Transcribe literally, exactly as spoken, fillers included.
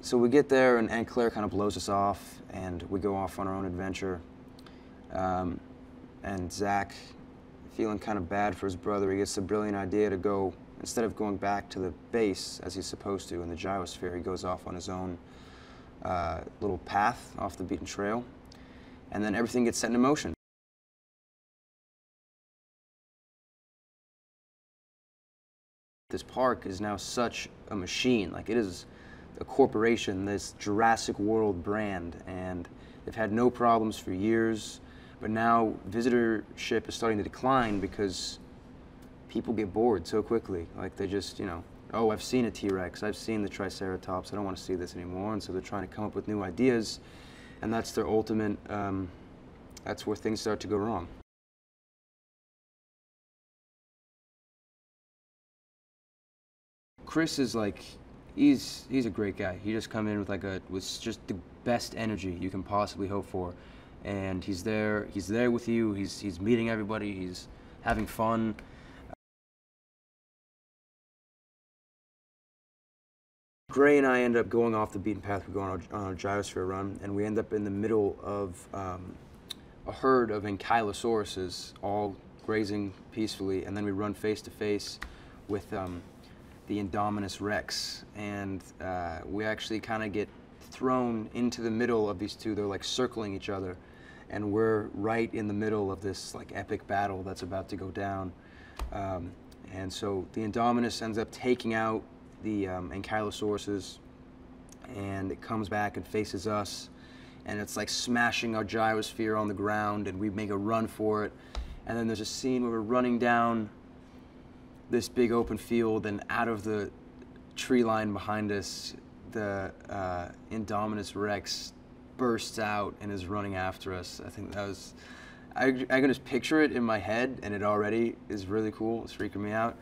So we get there, and Aunt Claire kind of blows us off, and we go off on our own adventure. Um, and Zach, feeling kind of bad for his brother, he gets the brilliant idea to go, instead of going back to the base, as he's supposed to in the gyrosphere, he goes off on his own uh, little path off the beaten trail. And then everything gets set into motion. This park is now such a machine. Like, it is a corporation, this Jurassic World brand, and they've had no problems for years. But now visitorship is starting to decline because people get bored so quickly. Like, they just, you know, oh, I've seen a T-Rex, I've seen the Triceratops, I don't want to see this anymore. And so they're trying to come up with new ideas, and that's their ultimate, um, that's where things start to go wrong. Chris is like, he's, he's a great guy. He just come in with like a, with just the best energy you can possibly hope for. And he's there, he's there with you, he's, he's meeting everybody, he's having fun. Gray and I end up going off the beaten path. We go on a, on a gyrosphere run, and we end up in the middle of um, a herd of ankylosauruses, all grazing peacefully, and then we run face to face with um, the Indominus Rex, and uh, we actually kind of get thrown into the middle of these two. They're like circling each other, and we're right in the middle of this like epic battle that's about to go down. Um, and so the Indominus ends up taking out the um, ankylosauruses, and it comes back and faces us, and it's like smashing our gyrosphere on the ground, and we make a run for it. And then there's a scene where we're running down this big open field, and out of the tree line behind us, the uh, Indominus Rex bursts out and is running after us. I think that was, I, I can just picture it in my head, and it already is really cool. It's freaking me out.